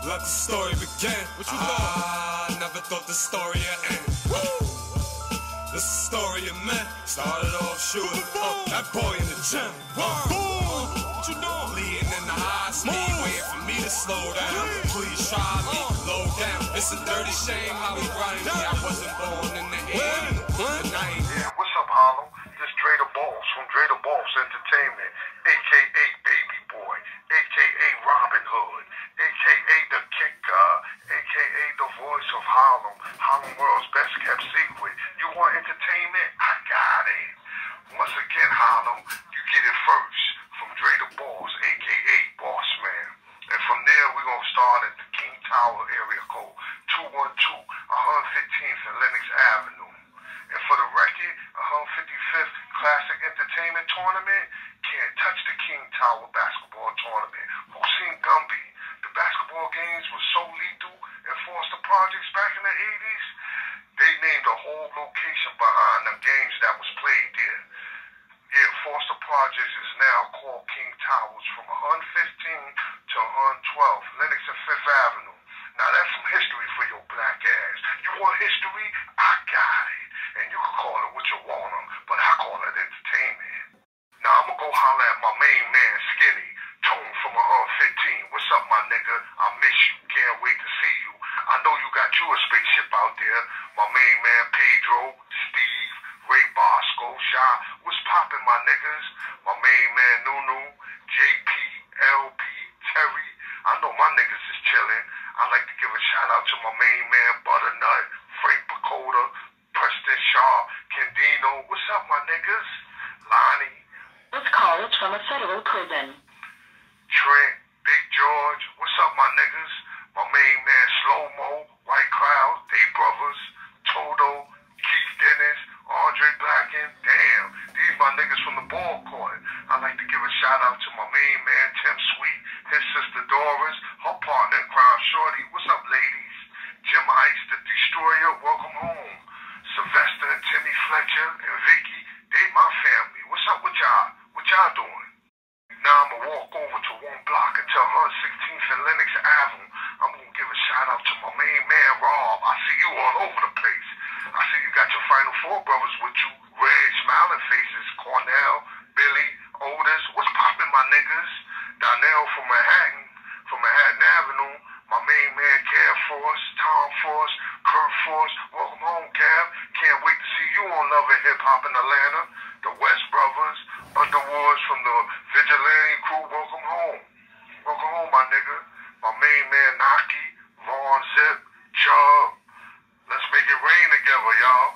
Let the story begin. What you thought? I never thought the story would end. Woo! This is the story of men. Started off shooting up that boy in the gym. Boom! What you doing? Leading in the high speed, waiting for me to slow down. Please try me, low down. It's a dirty shame how we grind me. I wasn't born in the end. Yeah, what's up, Harlem? This Dre the Boss from Dre the Boss Entertainment, a.k.a. Baby Boy, a.k.a. Robin Hood, a.k.a. the Kicker, a.k.a. the voice of Harlem, Harlem World's best kept secret. You want entertainment? I got it. Once again, Harlem, you get it first from Dre the Boss, a.k.a. Boss Man. And from there, we're going to start at the King Tower area code, 212, 115th and Lennox Avenue. And for the record, 155th Classic Entertainment Tournament, can't touch the King Tower Basketball Tournament. Who seen Gumby? The basketball games were so lethal and Foster Projects back in the 80s. They named a whole location behind the games that was played there. Yeah, Foster Projects is now called King Towers from 115th to 112th, Lennox and 5th Avenue. Now that's some history for your black ass. You want history? I got it. And you can call it what you want, but I call it entertainment. Now I'm gonna go holler at my main man, Skinny Tone from 115. What's up, my nigga? I miss you. Can't wait to see you. I know you got you a spaceship out there. My main man, Pedro, Steve, Ray Bosco, Shaw. What's poppin', my niggas? My main man, Nunu, JP, LP, Terry. I know my niggas is chillin'. I like to give a shout out to my main man, Butternut, Frank Bacoda, Preston Shaw, Candino. What's up, my niggas? Lonnie. This call is from a federal prison. Trent, Big George. What's up, my niggas? My main man, Slow Mo, White Cloud, they brothers, Toto, Keith Dennis, Andre Blacken. Damn, these my niggas from the ball court. I like to give a shout out to my main man, Tim Sweet, his sister Doris, her partner in crime, Shorty. What's up, ladies? Jim Ice, the Destroyer. Welcome home. Sylvester and Timmy Fletcher and Vicky, they my family. What's up with y'all? What y'all doing? Now I'ma walk over to one block until 116th and Lennox Avenue. I'm gonna give a shout out to my main man, Rob. I see you all over the place. I see you got your Final Four brothers with you. Red, smiling faces, Cornell, Billy, Otis. What's poppin', my niggas? Donnell from Manhattan Avenue. My main man, Cav Force, Tom Force, Kurt Force. Welcome home, Cav. Can't wait to see you on Love and Hip Hop in Atlanta. The West Brothers, Underwoods from the Vigilante Crew. Welcome home. Welcome home, my nigga. My main man, Naki, Vaughn, Zip, Chubb. Let's make it rain together, y'all.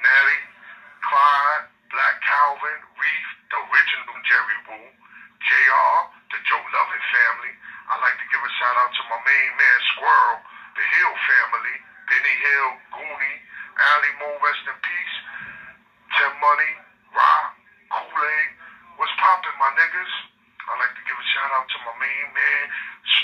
Nelly, Clyde, Black Calvin, Reef, the original Jerry Woo, JR, the Joe Lovin family. I'd like to give a shout out to my main man, Squirrel, the Hill family, Benny Hill, Goonie, Allie Mo, rest in peace, Tim Money, Rob, Kool-Aid. What's poppin', my niggas? I'd like to give a shout out to my main man,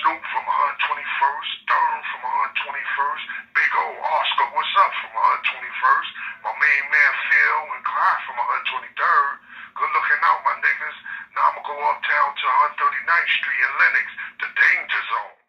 Snoop from 121st, Durham from 121st, Big O Oscar, what's up from 121st, my main man, Phil and Clyde from 123rd, good looking out, my niggas. Now I'm gonna go uptown to 139th Street in Lennox, the danger zone.